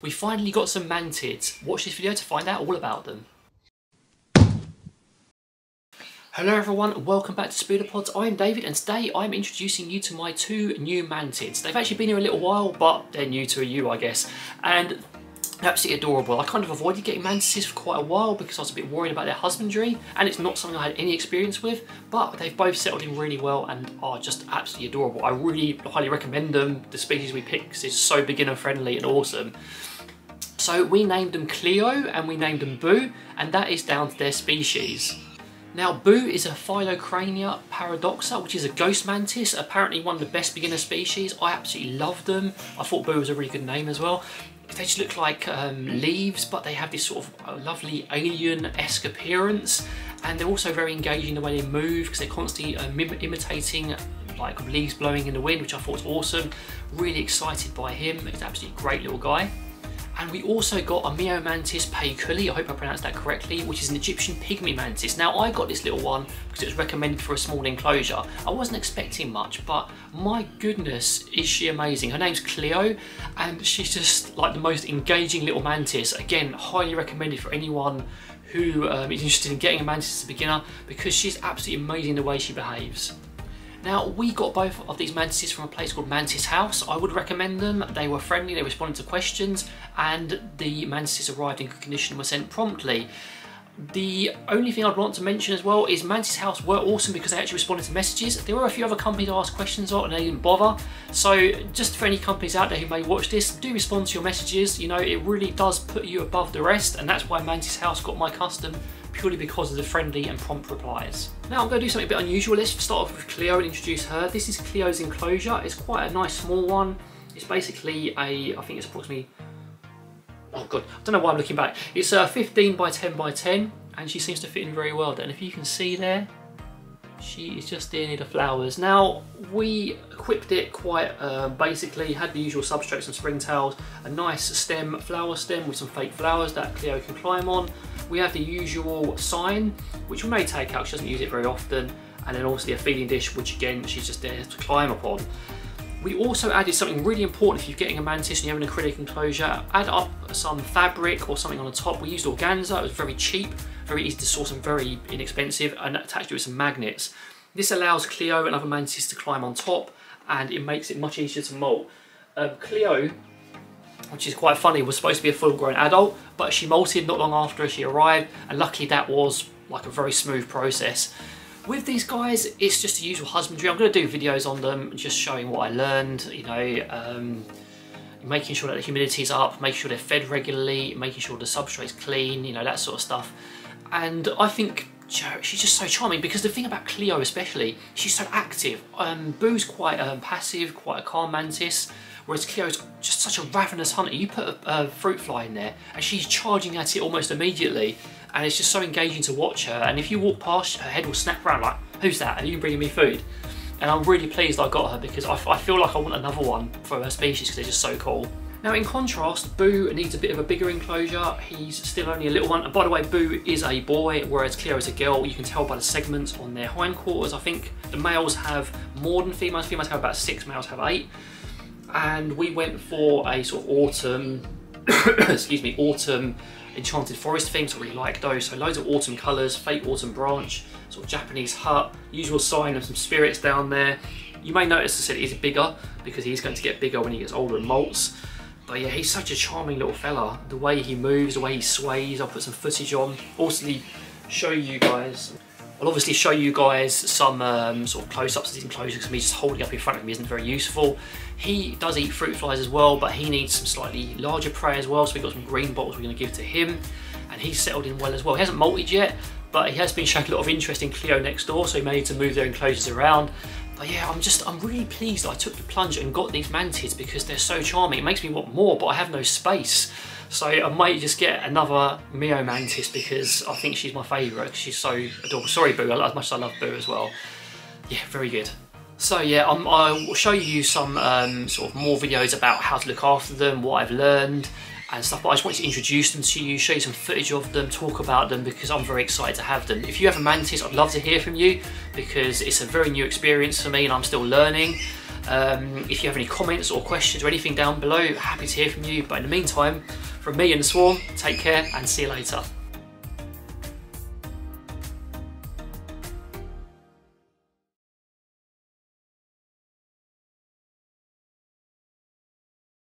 We finally got some mantids. Watch this video to find out all about them. Hello everyone, welcome back to SpooderPods. I am David and today I'm introducing you to my two new mantids. They've actually been here a little while, but they're new to you, I guess. And absolutely adorable. I kind of avoided getting mantises for quite a while because I was a bit worried about their husbandry and it's not something I had any experience with, but they've both settled in really well and are just absolutely adorable. I really highly recommend them. The species we picked is so beginner friendly and awesome. So we named them Cleo and we named them Boo, and that is down to their species. Now Boo is a Phylocrania paradoxa, which is a ghost mantis, apparently one of the best beginner species. I absolutely love them. I thought Boo was a really good name as well. They just look like leaves, but they have this sort of lovely alien-esque appearance, and they're also very engaging in the way they move because they're constantly imitating like leaves blowing in the wind, which I thought was awesome. Really excited by him. He's an absolutely great little guy. And we also got a Miomantis paykuli, I hope I pronounced that correctly, which is an Egyptian pygmy mantis. Now I got this little one because it was recommended for a small enclosure. I wasn't expecting much, but my goodness, is she amazing. Her name's Cleo and she's just like the most engaging little mantis. Again, highly recommended for anyone who is interested in getting a mantis as a beginner because she's absolutely amazing the way she behaves. Now, we got both of these mantises from a place called Mantis House. I would recommend them. They were friendly, they responded to questions, and the mantises arrived in good condition and were sent promptly. The only thing I'd want to mention as well is Mantis House were awesome because they actually responded to messages. There were a few other companies I asked questions on and they didn't bother. So just for any companies out there who may watch this, do respond to your messages. You know, it really does put you above the rest, and that's why Mantis House got my custom, purely because of the friendly and prompt replies. Now I'm going to do something a bit unusual. Let's start off with Cleo and introduce her. This is Cleo's enclosure. It's quite a nice small one. It's basically I think it's approximately, oh god, I don't know why I'm looking back. It's 15 by 10 by 10 and she seems to fit in very well there. And if you can see there, she is just near the flowers. Now we equipped it quite basically, had the usual substrates and springtails, a nice stem, flower stem with some fake flowers that Cleo can climb on. We have the usual sign, which we may take out, she doesn't use it very often, and then obviously a feeding dish, which again, she's just there to climb upon. We also added something really important if you're getting a mantis and you have an acrylic enclosure, add up some fabric or something on the top. We used organza, it was very cheap, very easy to source and very inexpensive, and attached it with some magnets. This allows Cleo and other mantises to climb on top, and it makes it much easier to molt. Cleo, which is quite funny, was supposed to be a full-grown adult, but she molted not long after she arrived, and luckily that was like a very smooth process. With these guys, it's just the usual husbandry. I'm going to do videos on them, just showing what I learned, you know, making sure that the humidity's up, making sure they're fed regularly, making sure the substrate's clean, you know, that sort of stuff. And I think she's just so charming because the thing about Cleo especially, she's so active. Boo's quite passive, quite a calm mantis, whereas Cleo's just such a ravenous hunter. You put a fruit fly in there and she's charging at it almost immediately, and it's just so engaging to watch her, and if you walk past, her head will snap around like, who's that, are you bringing me food? And I'm really pleased I got her because I feel like I want another one for her species because they're just so cool. Now in contrast, Boo needs a bit of a bigger enclosure. He's still only a little one. And by the way, Boo is a boy, whereas Cleo is a girl. You can tell by the segments on their hindquarters. I think the males have more than females. Females have about 6, males have 8. And we went for a sort of autumn, excuse me, autumn enchanted forest theme, so I really like those. So loads of autumn colours, fake autumn branch, sort of Japanese hut, usual sign of some spirits down there. You may notice I said he's bigger because he's going to get bigger when he gets older and molts. But yeah, he's such a charming little fella. The way he moves, the way he sways, I'll put some footage on. I'll obviously show you guys some sort of close-ups of these enclosures because me just holding up in front of me isn't very useful. He does eat fruit flies as well, but he needs some slightly larger prey as well, so we've got some green bottles we're going to give to him. And he's settled in well as well. He hasn't molted yet, but he has been showing a lot of interest in Cleo next door, so he may need to move their enclosures around. But yeah, I'm really pleased I took the plunge and got these mantids because they're so charming. It makes me want more, but I have no space. So I might just get another Miomantis because I think she's my favourite. She's so adorable. Sorry, Boo, as much as I love Boo as well. Yeah, very good. So yeah, I'll show you some sort of more videos about how to look after them, what I've learned and stuff, but I just wanted to introduce them to you, show you some footage of them, talk about them because I'm very excited to have them. If you have a mantis, I'd love to hear from you because it's a very new experience for me and I'm still learning. If you have any comments or questions or anything down below, happy to hear from you. But in the meantime, from me and the Swarm, take care and see you later.